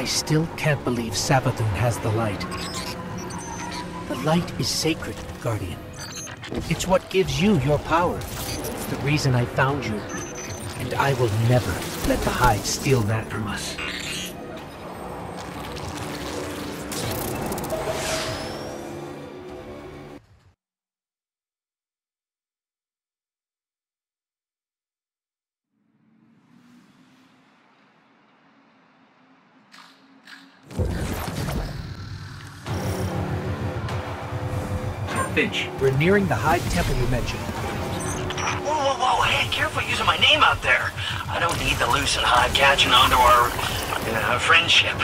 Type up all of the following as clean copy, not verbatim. I still can't believe Savathûn has the light. The light is sacred, Guardian. It's what gives you your power. It's the reason I found you. And I will never let the Hive steal that from us. Finch, we're nearing the Hive temple you mentioned. Whoa, hey, careful using my name out there. I don't need the loose and Hive catching onto our friendship.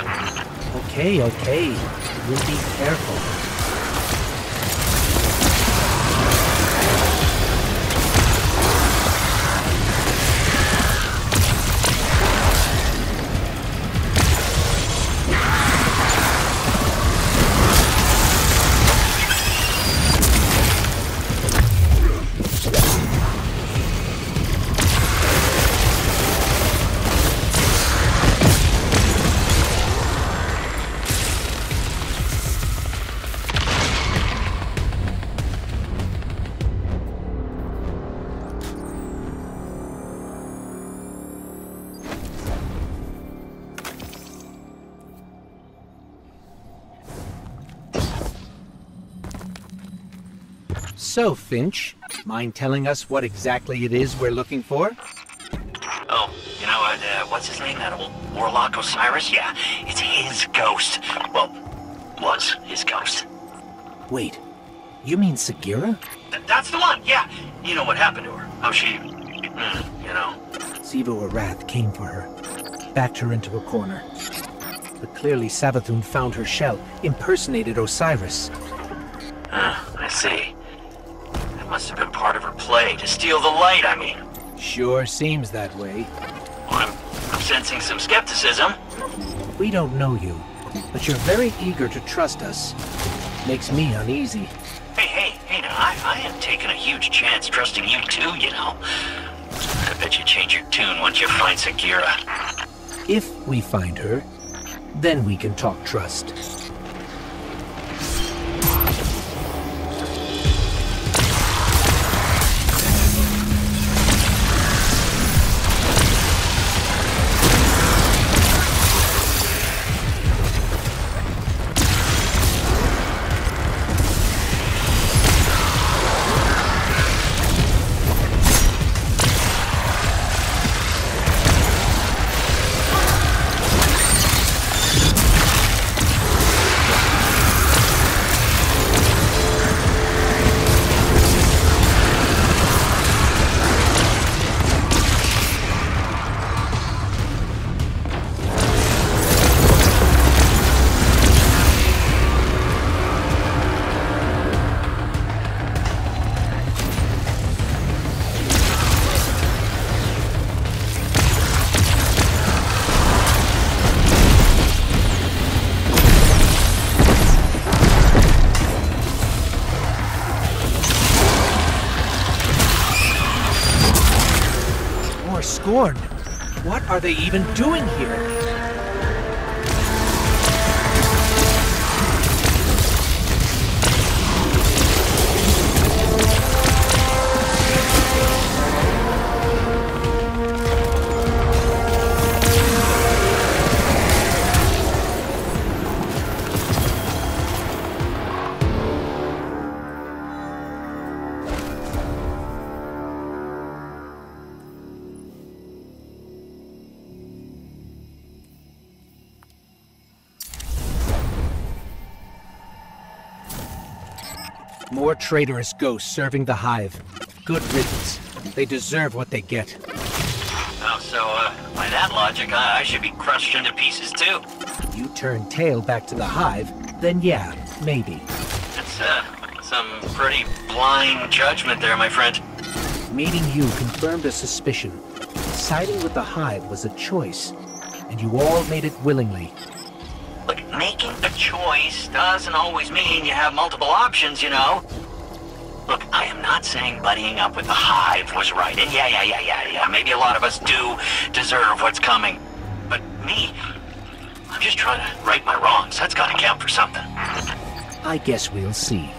Okay, we'll be careful. So, Finch, mind telling us what exactly it is we're looking for? Oh, you know, what's his name, that old Warlock Osiris? Yeah, it's his ghost. Well, was his ghost. Wait, you mean Sagira? That's the one, yeah. You know what happened to her. How she, you know. Sivu Arath came for her, backed her into a corner. But clearly Savathûn found her shell, impersonated Osiris. I see. Must have been part of her play, to steal the light, I mean. Sure seems that way. Well, I'm sensing some skepticism. We don't know you, but you're very eager to trust us. Makes me uneasy. Hey, now, I am taking a huge chance trusting you too, you know. I bet you change your tune once you find Sagira. If we find her, then we can talk trust. Scorn, what are they even doing here? More traitorous ghosts serving the Hive. Good riddance. They deserve what they get. Oh, so, by that logic, I should be crushed into pieces, too. You turn tail back to the Hive, then yeah, maybe. That's, some pretty blind judgment there, my friend. Meeting you confirmed a suspicion. Siding with the Hive was a choice, and you all made it willingly. Look, making a choice doesn't always mean you have multiple options, you know. Look, I am not saying buddying up with the Hive was right, and yeah, maybe a lot of us do deserve what's coming. But me, I'm just trying to right my wrongs. That's gotta count for something. I guess we'll see.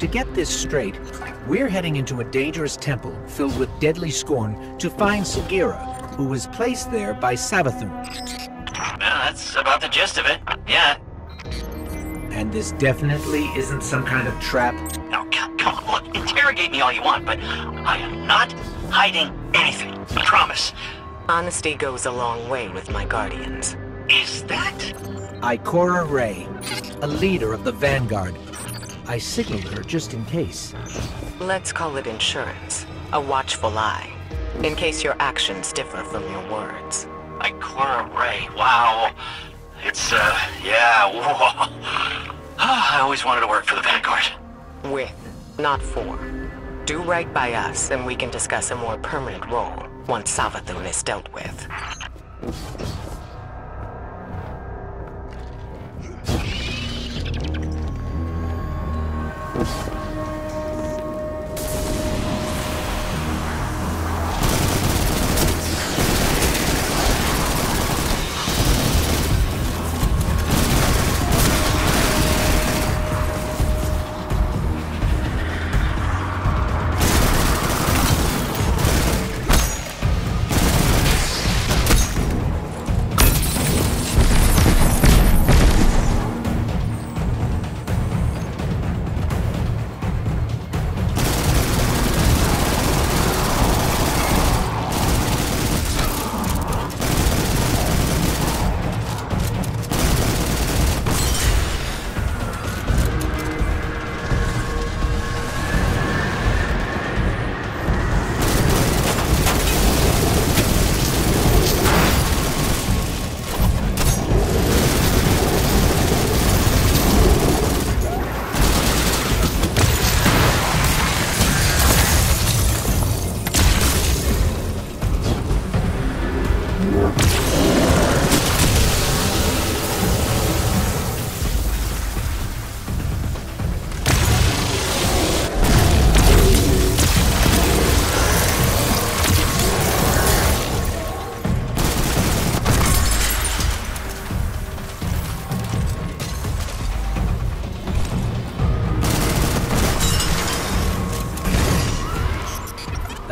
To get this straight, we're heading into a dangerous temple filled with deadly scorn to find Sagira, who was placed there by Savathûn. Well, that's about the gist of it, yeah. And this definitely isn't some kind of trap. No, come on, look, interrogate me all you want, but I am not hiding anything, I promise. Honesty goes a long way with my guardians. Is that? Ikora Rey, a leader of the Vanguard. I signaled her just in case. Let's call it insurance. A watchful eye. In case your actions differ from your words. Ikora Rey, wow. It's, yeah, whoa. I always wanted to work for the Vanguard. With, not for. Do right by us, and we can discuss a more permanent role once Savathûn is dealt with.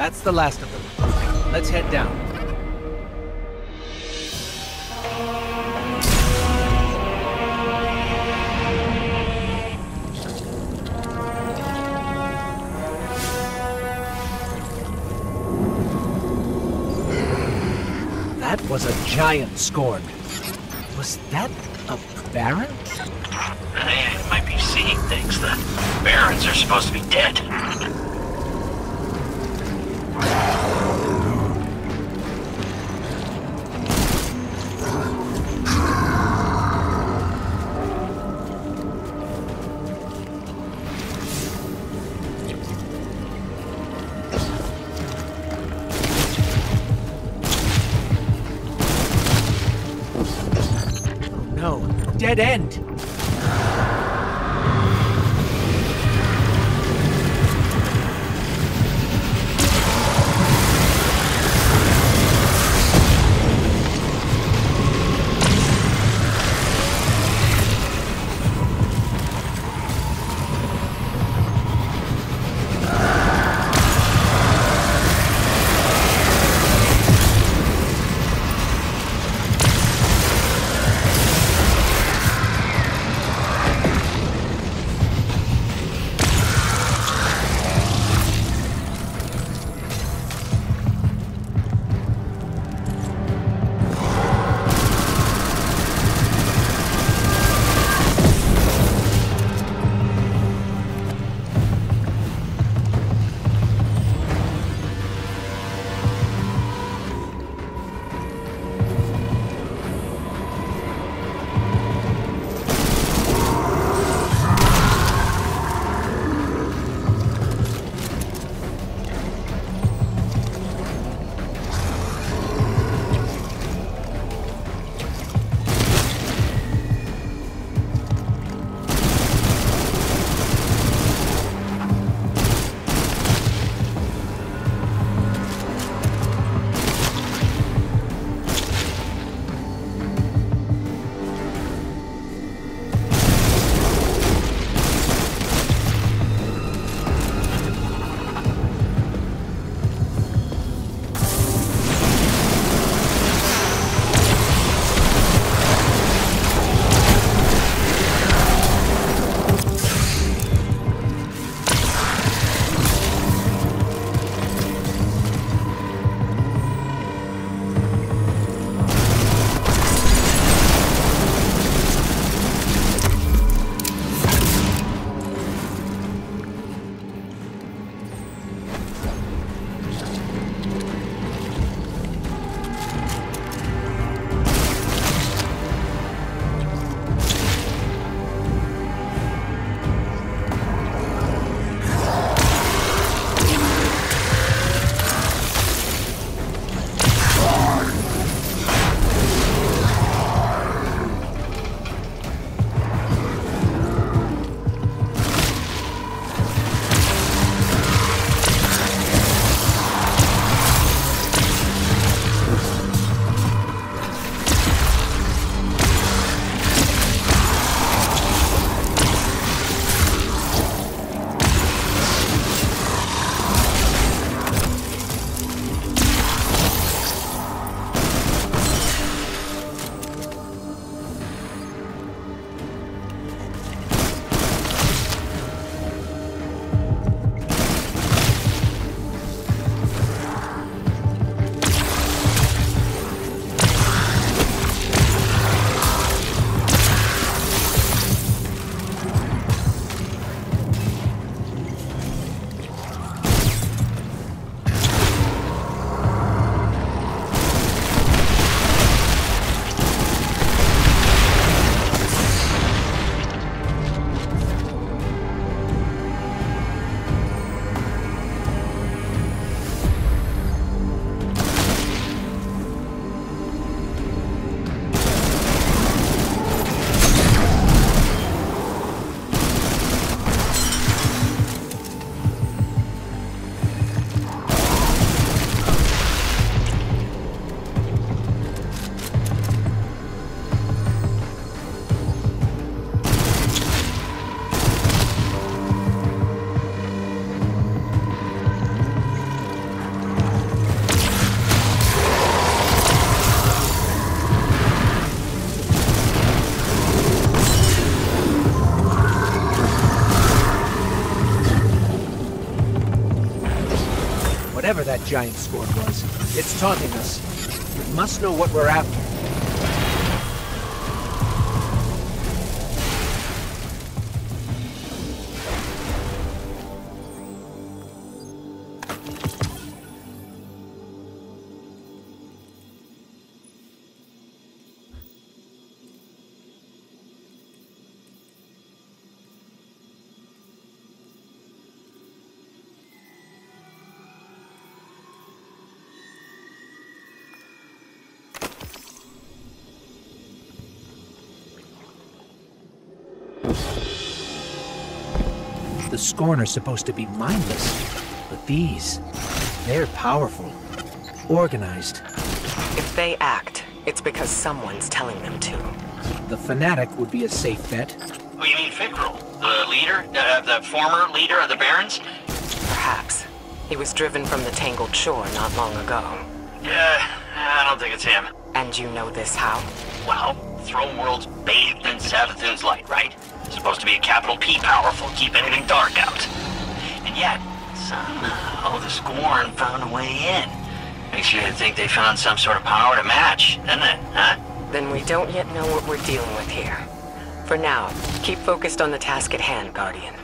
That's the last of them. Let's head down. That was a giant Scorn. Was that a Baron? I might be seeing things. The Barons are supposed to be dead. Dead end. that giant Scorn was. It's taunting us. We must know what we're after. The Scorn are supposed to be mindless, but these, they're powerful, organized. If they act, it's because someone's telling them to. The Fanatic would be a safe bet. Oh, you mean Fikrul, the leader, the former leader of the Barons? Perhaps. He was driven from the Tangled Shore not long ago. Yeah, I don't think it's him. And you know this how? Well, Throne World's bathed in Savathûn's light, right? Supposed to be a capital P powerful, keep anything dark out. And yet, somehow the Scorn found a way in. Makes you think they found some sort of power to match, doesn't it, huh? Then we don't yet know what we're dealing with here. For now, keep focused on the task at hand, Guardian.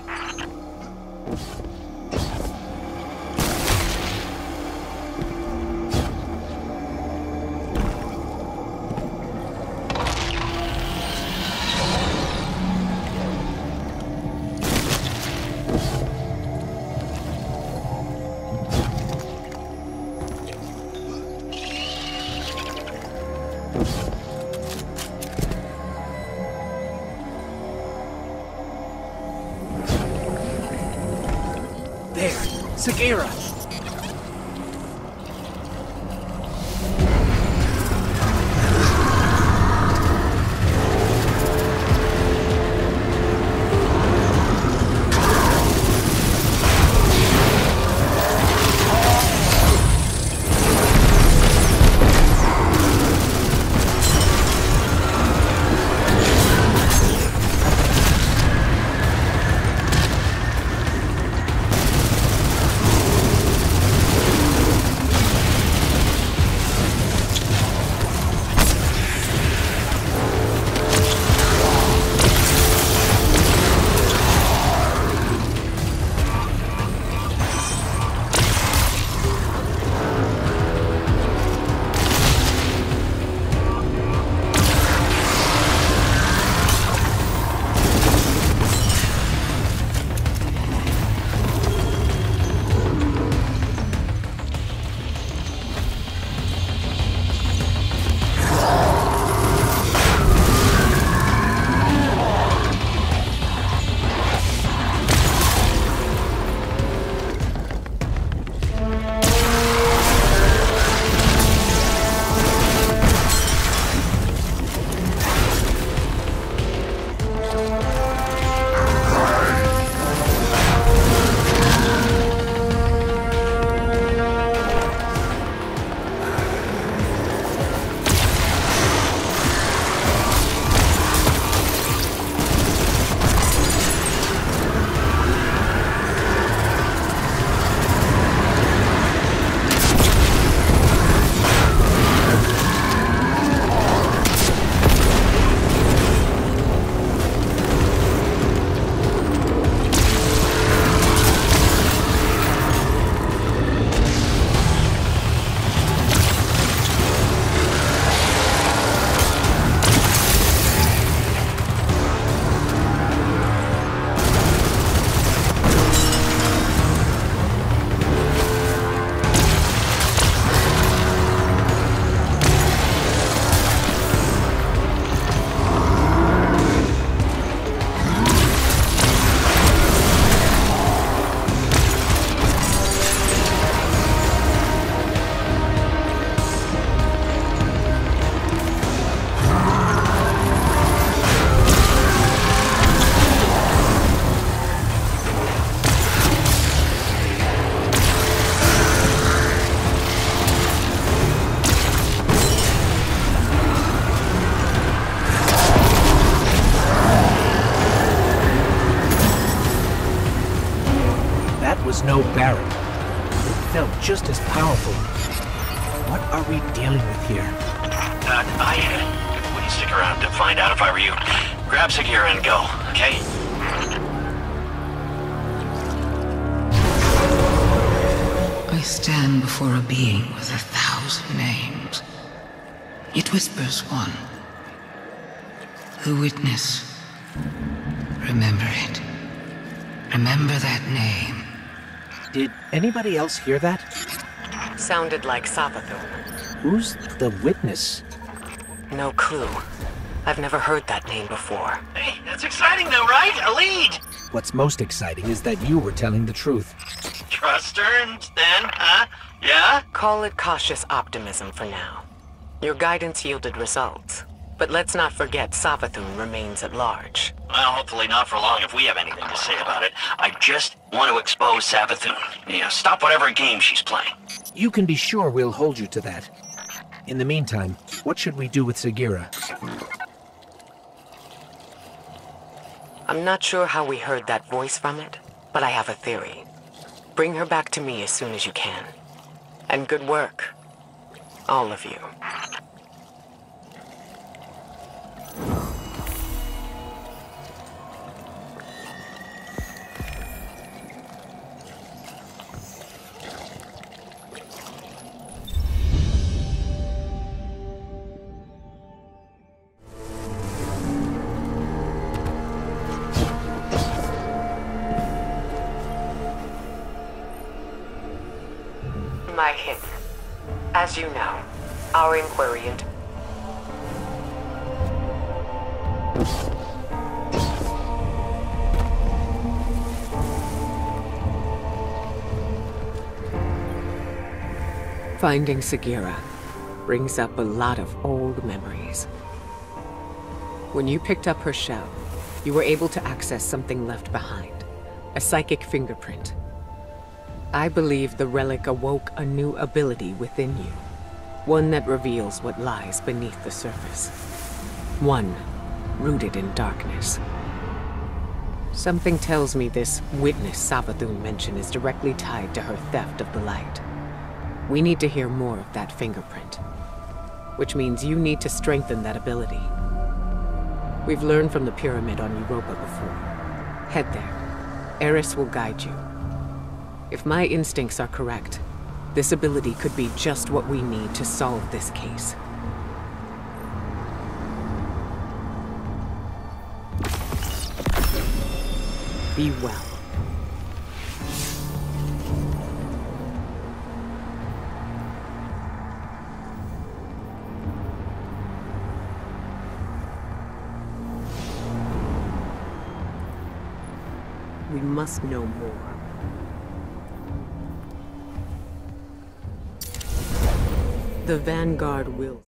There, Sagira! No barrier. felt just as powerful. What are we dealing with here? I wouldn't stick around to find out if I were you. Grab Sagira and go, okay? I stand before a being with 1,000 names. It whispers one. The Witness. Remember it. Remember that name. Did anybody else hear that? Sounded like Savathûn. Who's the Witness? No clue. I've never heard that name before. Hey, that's exciting though, right? A lead! What's most exciting is that you were telling the truth. Trust earned, then, huh? Yeah? Call it cautious optimism for now. Your guidance yielded results. But let's not forget Savathûn remains at large. Well, hopefully not for long if we have anything to say about it. I just want to expose Savathûn. You know, stop whatever game she's playing. You can be sure we'll hold you to that. In the meantime, what should we do with Sagira? I'm not sure how we heard that voice from it, but I have a theory. Bring her back to me as soon as you can. And good work, all of you. My hidden. As you know, our inquiry into finding Sagira brings up a lot of old memories. When you picked up her shell, you were able to access something left behind, a psychic fingerprint. I believe the relic awoke a new ability within you, one that reveals what lies beneath the surface, one rooted in darkness. Something tells me this Witness Savathûn mentioned is directly tied to her theft of the light. We need to hear more of that fingerprint, which means you need to strengthen that ability. We've learned from the pyramid on Europa before. Head there. Eris will guide you. If my instincts are correct, this ability could be just what we need to solve this case. Be well. We must know more. The Vanguard will.